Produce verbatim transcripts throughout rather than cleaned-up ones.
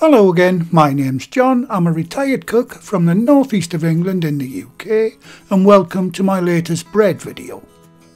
Hello again, my name's John, I'm a retired cook from the northeast of England in the U K, and welcome to my latest bread video.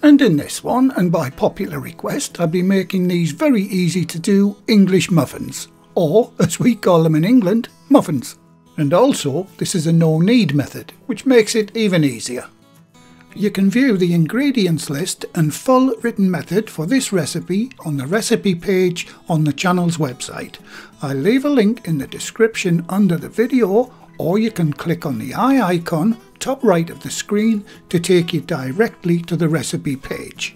And in this one, and by popular request, I'll be making these very easy to do English muffins, or as we call them in England, muffins. And also, this is a no-knead method, which makes it even easier. You can view the ingredients list and full written method for this recipe on the recipe page on the channel's website. I'll leave a link in the description under the video, or you can click on the eye icon top right of the screen to take you directly to the recipe page.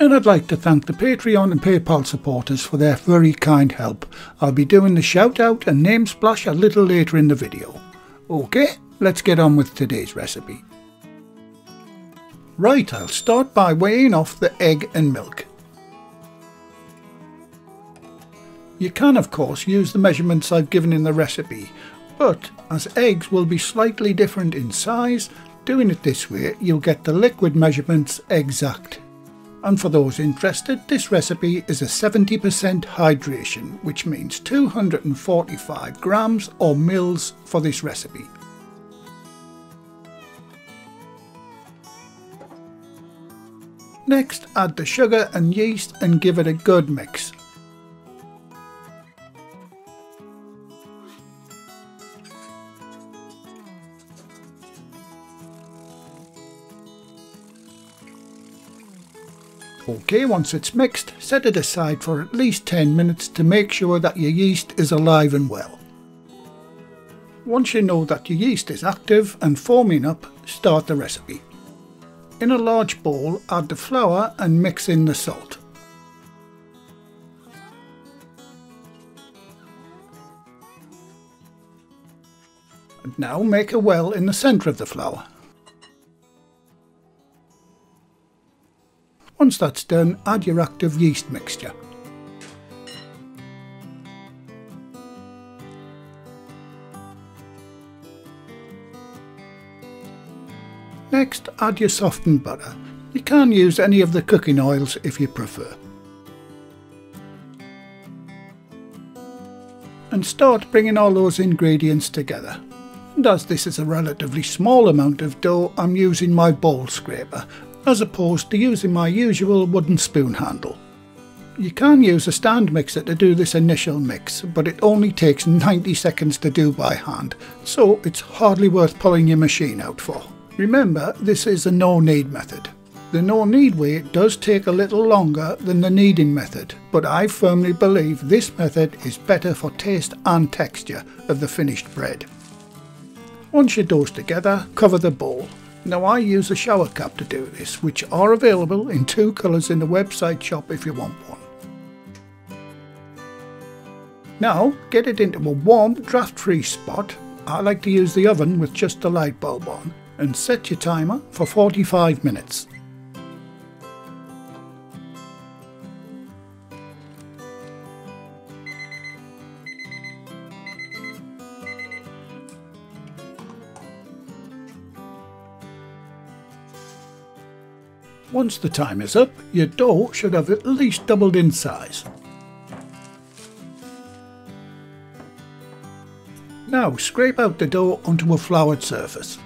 And I'd like to thank the Patreon and PayPal supporters for their very kind help. I'll be doing the shout out and name splash a little later in the video. Okay, let's get on with today's recipe. Right, I'll start by weighing off the egg and milk. You can of course use the measurements I've given in the recipe, but as eggs will be slightly different in size, doing it this way you'll get the liquid measurements exact. And for those interested, this recipe is a seventy percent hydration, which means two hundred forty-five grams or mils for this recipe. Next, add the sugar and yeast and give it a good mix. Okay, once it's mixed, set it aside for at least ten minutes to make sure that your yeast is alive and well. Once you know that your yeast is active and foaming up, start the recipe. In a large bowl, add the flour and mix in the salt. And now make a well in the centre of the flour. Once that's done, add your active yeast mixture. Next, add your softened butter. You can use any of the cooking oils if you prefer. And start bringing all those ingredients together. And as this is a relatively small amount of dough, I'm using my bowl scraper, as opposed to using my usual wooden spoon handle. You can use a stand mixer to do this initial mix, but it only takes ninety seconds to do by hand, so it's hardly worth pulling your machine out for. Remember, this is a no-knead method. The no-knead way does take a little longer than the kneading method, but I firmly believe this method is better for taste and texture of the finished bread. Once your dough's together, cover the bowl. Now I use a shower cap to do this, which are available in two colours in the website shop if you want one. Now get it into a warm, draft-free spot. I like to use the oven with just the light bulb on, and set your timer for forty-five minutes. Once the time is up, your dough should have at least doubled in size. Now scrape out the dough onto a floured surface.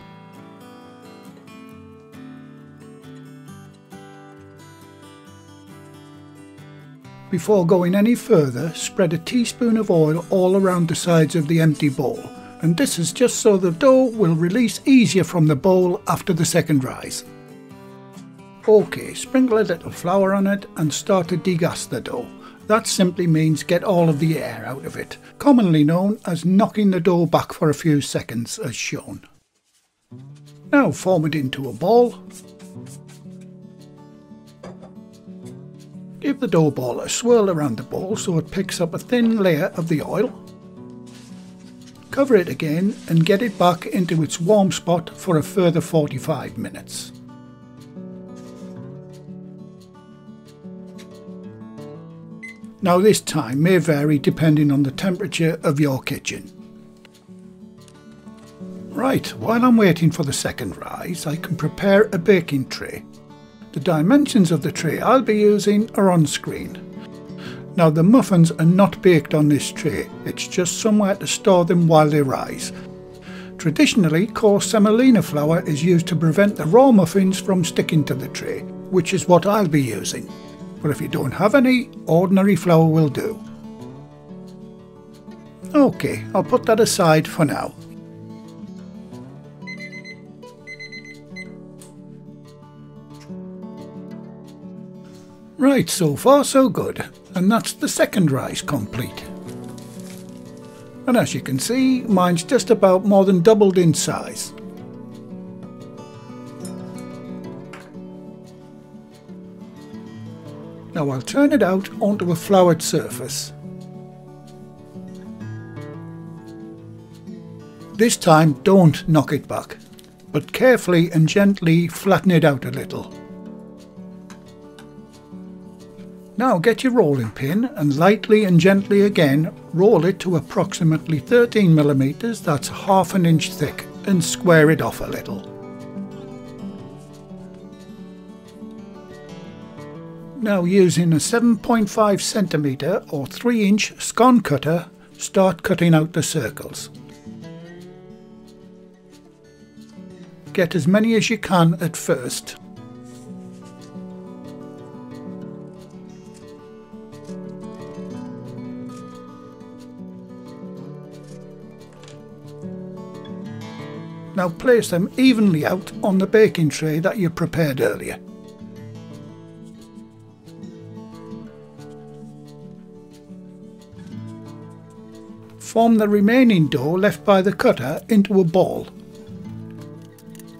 Before going any further, spread a teaspoon of oil all around the sides of the empty bowl, and this is just so the dough will release easier from the bowl after the second rise. Okay, sprinkle a little flour on it and start to degas the dough. That simply means get all of the air out of it, commonly known as knocking the dough back for a few seconds as shown. Now form it into a ball. Give the dough ball a swirl around the bowl so it picks up a thin layer of the oil. Cover it again and get it back into its warm spot for a further forty-five minutes. Now this time may vary depending on the temperature of your kitchen. Right, while I'm waiting for the second rise, I can prepare a baking tray. The dimensions of the tray I'll be using are on screen. Now the muffins are not baked on this tray, it's just somewhere to store them while they rise. Traditionally, coarse semolina flour is used to prevent the raw muffins from sticking to the tray, which is what I'll be using. But if you don't have any, ordinary flour will do. Okay, I'll put that aside for now. Right, so far so good, and that's the second rise complete. And as you can see, mine's just about more than doubled in size. Now I'll turn it out onto a floured surface. This time don't knock it back, but carefully and gently flatten it out a little. Now get your rolling pin and lightly and gently again roll it to approximately thirteen millimeters, that's half an inch thick, and square it off a little. Now using a seven point five centimeter or three inch scone cutter, start cutting out the circles. Get as many as you can at first. Now place them evenly out on the baking tray that you prepared earlier. Form the remaining dough left by the cutter into a ball.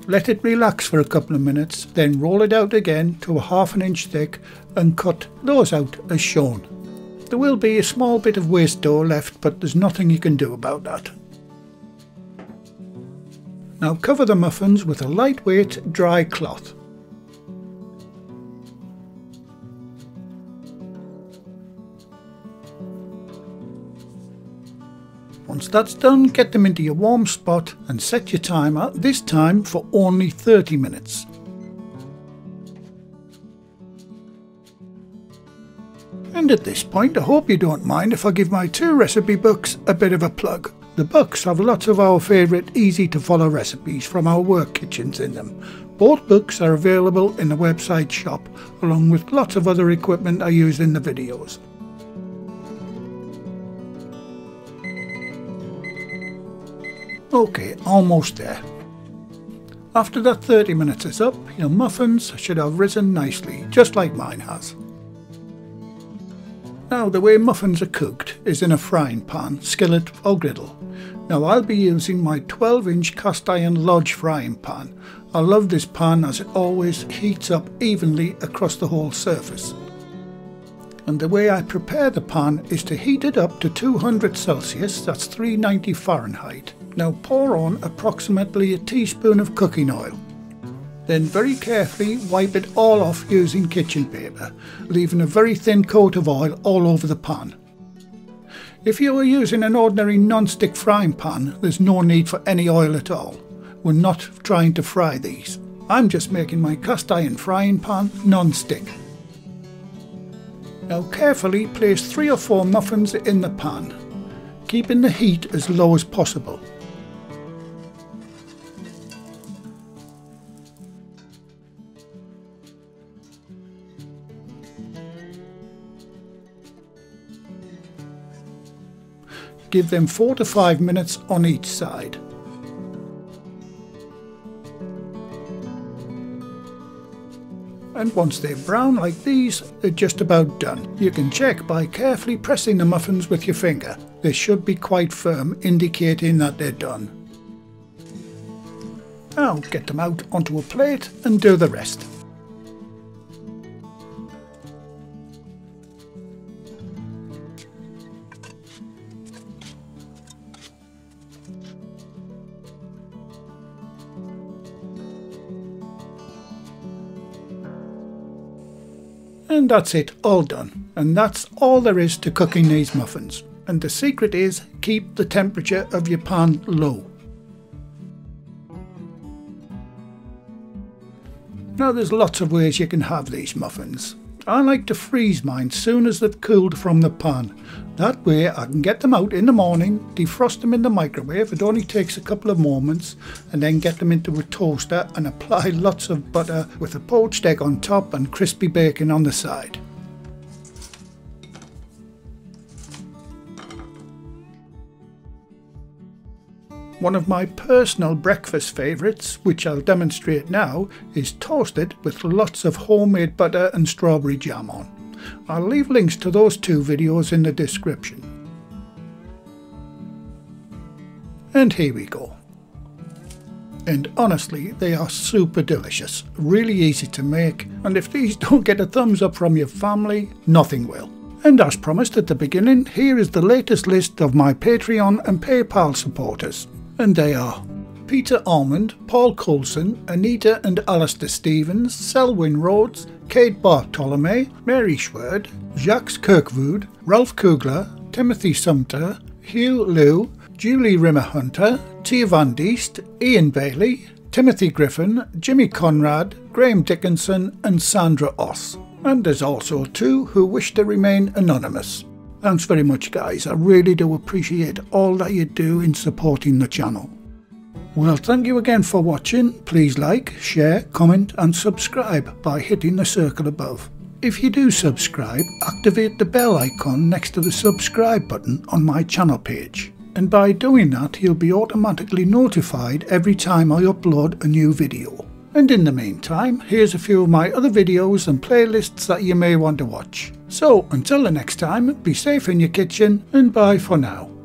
Let it relax for a couple of minutes, then roll it out again to a half an inch thick and cut those out as shown. There will be a small bit of waste dough left, but there's nothing you can do about that. Now cover the muffins with a lightweight dry cloth. Once that's done, get them into your warm spot and set your timer, this time for only thirty minutes. And at this point, I hope you don't mind if I give my two recipe books a bit of a plug. The books have lots of our favourite easy to follow recipes from our work kitchens in them. Both books are available in the website shop along with lots of other equipment I use in the videos. Okay, almost there. After that thirty minutes is up, your muffins should have risen nicely, just like mine has. Now the way muffins are cooked is in a frying pan, skillet or griddle. Now I'll be using my twelve inch cast iron Lodge frying pan. I love this pan as it always heats up evenly across the whole surface. And the way I prepare the pan is to heat it up to two hundred Celsius, that's three ninety Fahrenheit. Now pour on approximately a teaspoon of cooking oil. Then very carefully wipe it all off using kitchen paper, leaving a very thin coat of oil all over the pan. If you were using an ordinary non-stick frying pan, there's no need for any oil at all. We're not trying to fry these. I'm just making my cast iron frying pan non-stick. Now carefully place three or four muffins in the pan, keeping the heat as low as possible. Give them four to five minutes on each side. And once they're brown like these, they're just about done. You can check by carefully pressing the muffins with your finger. They should be quite firm, indicating that they're done. Now get them out onto a plate and do the rest. And that's it, all done. And that's all there is to cooking these muffins. And the secret is, keep the temperature of your pan low. Now there's lots of ways you can have these muffins. I like to freeze mine soon as they've cooled from the pan. That way I can get them out in the morning, defrost them in the microwave, it only takes a couple of moments, and then get them into a toaster and apply lots of butter with a poached egg on top and crispy bacon on the side. One of my personal breakfast favourites, which I'll demonstrate now, is toasted with lots of homemade butter and strawberry jam on. I'll leave links to those two videos in the description. And here we go. And honestly, they are super delicious, really easy to make, and if these don't get a thumbs up from your family, nothing will. And as promised at the beginning, here is the latest list of my Patreon and PayPal supporters. And they are Peter Ormond, Paul Coulson, Anita and Alistair Stevens, Selwyn Rhodes, Kate Bartholomew, Mary Schwerd, Jacques Kirkwood, Ralph Kugler, Timothy Sumter, Hugh Liu, Julie Rimmer-Hunter, Tia Van Deest, Ian Bailey, Timothy Griffin, Jimmy Conrad, Graham Dickinson and Sandra Oss. And there's also two who wish to remain anonymous. Thanks very much guys, I really do appreciate all that you do in supporting the channel. Well, thank you again for watching. Please like, share, comment and subscribe by hitting the circle above. If you do subscribe, activate the bell icon next to the subscribe button on my channel page. And by doing that, you'll be automatically notified every time I upload a new video. And in the meantime, here's a few of my other videos and playlists that you may want to watch. So until the next time, be safe in your kitchen and bye for now.